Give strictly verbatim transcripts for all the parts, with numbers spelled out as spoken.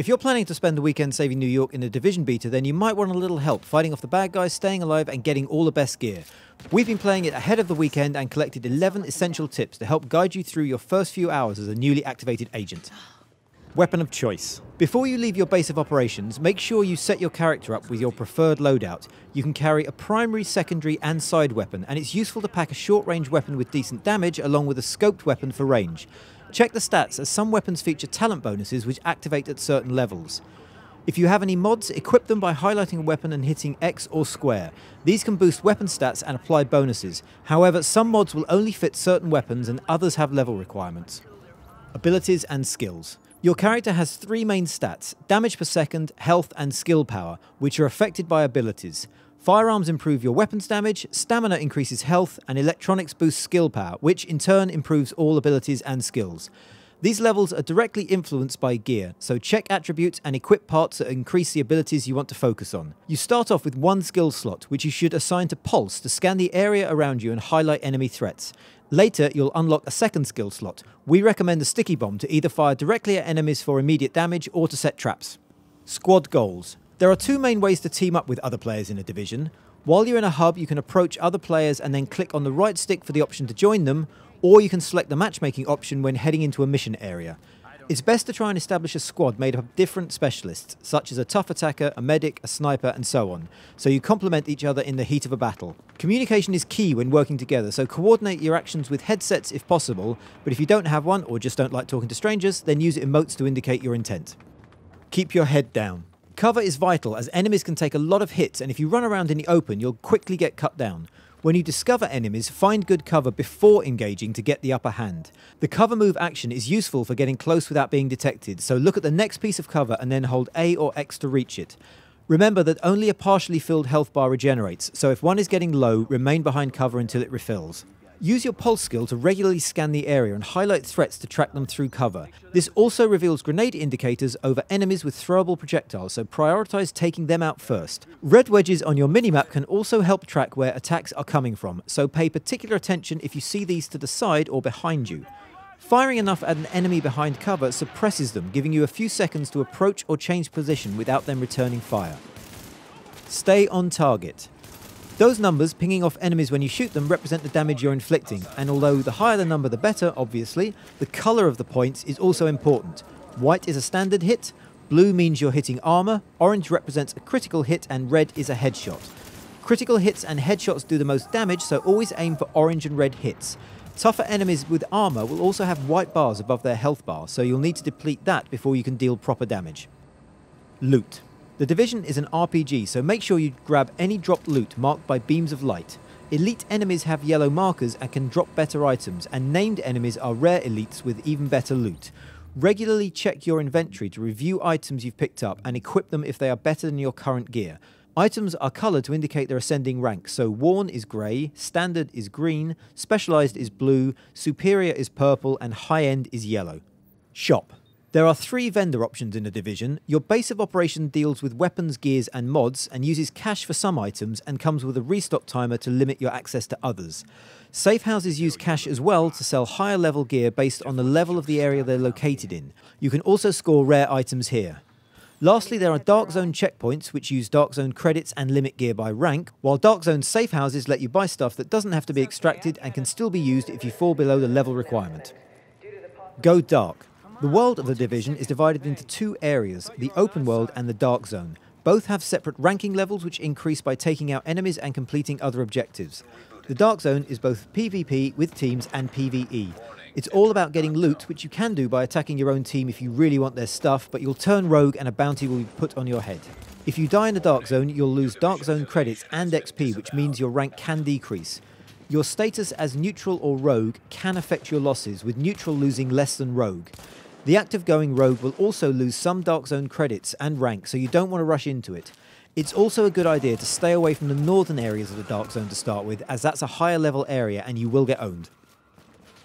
If you're planning to spend the weekend saving New York in the Division beta, then you might want a little help fighting off the bad guys, staying alive, and getting all the best gear. We've been playing it ahead of the weekend and collected eleven essential tips to help guide you through your first few hours as a newly activated agent. Weapon of choice. Before you leave your base of operations, make sure you set your character up with your preferred loadout. You can carry a primary, secondary, and side weapon, and it's useful to pack a short-range weapon with decent damage along with a scoped weapon for range. Check the stats, as some weapons feature talent bonuses which activate at certain levels. If you have any mods, equip them by highlighting a weapon and hitting X or square. These can boost weapon stats and apply bonuses. However, some mods will only fit certain weapons and others have level requirements. Abilities and skills. Your character has three main stats: damage per second, health, and skill power, which are affected by abilities. Firearms improve your weapons damage, stamina increases health, and electronics boost skill power, which in turn improves all abilities and skills. These levels are directly influenced by gear, so check attributes and equip parts that increase the abilities you want to focus on. You start off with one skill slot, which you should assign to Pulse to scan the area around you and highlight enemy threats. Later, you'll unlock a second skill slot. We recommend the Sticky Bomb to either fire directly at enemies for immediate damage or to set traps. Squad goals. There are two main ways to team up with other players in a Division. While you're in a hub, you can approach other players and then click on the right stick for the option to join them, or you can select the matchmaking option when heading into a mission area. It's best to try and establish a squad made up of different specialists, such as a tough attacker, a medic, a sniper, and so on, so you complement each other in the heat of a battle. Communication is key when working together, so coordinate your actions with headsets if possible, but if you don't have one or just don't like talking to strangers, then use emotes to indicate your intent. Keep your head down. Cover is vital, as enemies can take a lot of hits, and if you run around in the open, you'll quickly get cut down. When you discover enemies, find good cover before engaging to get the upper hand. The cover move action is useful for getting close without being detected, so look at the next piece of cover and then hold A or X to reach it. Remember that only a partially filled health bar regenerates, so if one is getting low, remain behind cover until it refills. Use your Pulse skill to regularly scan the area and highlight threats to track them through cover. This also reveals grenade indicators over enemies with throwable projectiles, so prioritize taking them out first. Red wedges on your minimap can also help track where attacks are coming from, so pay particular attention if you see these to the side or behind you. Firing enough at an enemy behind cover suppresses them, giving you a few seconds to approach or change position without them returning fire. Stay on target. Those numbers pinging off enemies when you shoot them represent the damage you're inflicting, and although the higher the number the better, obviously, the colour of the points is also important. White is a standard hit, blue means you're hitting armour, orange represents a critical hit, and red is a headshot. Critical hits and headshots do the most damage, so always aim for orange and red hits. Tougher enemies with armour will also have white bars above their health bar, so you'll need to deplete that before you can deal proper damage. Loot. The Division is an R P G, so make sure you grab any dropped loot marked by beams of light. Elite enemies have yellow markers and can drop better items, and named enemies are rare elites with even better loot. Regularly check your inventory to review items you've picked up and equip them if they are better than your current gear. Items are coloured to indicate their ascending rank, so worn is grey, standard is green, specialised is blue, superior is purple, and high-end is yellow. Shop. There are three vendor options in the Division. Your base of operation deals with weapons, gears, and mods, and uses cash for some items and comes with a restock timer to limit your access to others. Safe houses use cash as well to sell higher level gear based on the level of the area they're located in. You can also score rare items here. Lastly, there are Dark Zone checkpoints, which use Dark Zone credits and limit gear by rank, while Dark Zone safe houses let you buy stuff that doesn't have to be extracted and can still be used if you fall below the level requirement. Go Dark. The world of the Division is divided into two areas, the open world and the Dark Zone. Both have separate ranking levels which increase by taking out enemies and completing other objectives. The Dark Zone is both PvP with teams and PvE. It's all about getting loot, which you can do by attacking your own team if you really want their stuff, but you'll turn rogue and a bounty will be put on your head. If you die in the Dark Zone, you'll lose Dark Zone credits and X P, which means your rank can decrease. Your status as neutral or rogue can affect your losses, with neutral losing less than rogue. The act of going rogue will also lose some Dark Zone credits and rank, so you don't want to rush into it. It's also a good idea to stay away from the northern areas of the Dark Zone to start with, as that's a higher level area and you will get owned.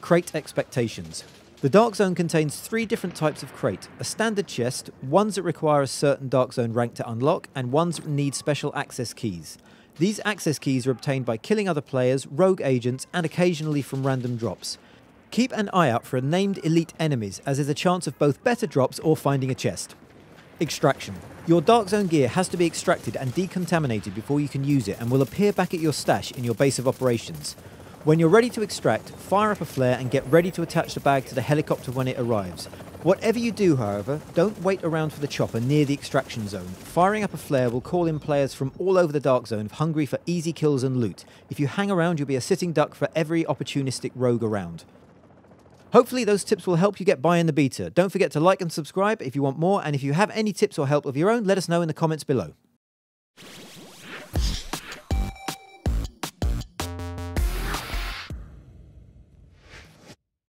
Crate expectations. The Dark Zone contains three different types of crate: a standard chest, ones that require a certain Dark Zone rank to unlock, and ones that need special access keys. These access keys are obtained by killing other players, rogue agents, and occasionally from random drops. Keep an eye out for named elite enemies, as there's a chance of both better drops or finding a chest. Extraction. Your Dark Zone gear has to be extracted and decontaminated before you can use it and will appear back at your stash in your base of operations. When you're ready to extract, fire up a flare and get ready to attach the bag to the helicopter when it arrives. Whatever you do, however, don't wait around for the chopper near the extraction zone. Firing up a flare will call in players from all over the Dark Zone hungry for easy kills and loot. If you hang around, you'll be a sitting duck for every opportunistic rogue around. Hopefully those tips will help you get by in the beta. Don't forget to like and subscribe if you want more, and if you have any tips or help of your own, let us know in the comments below.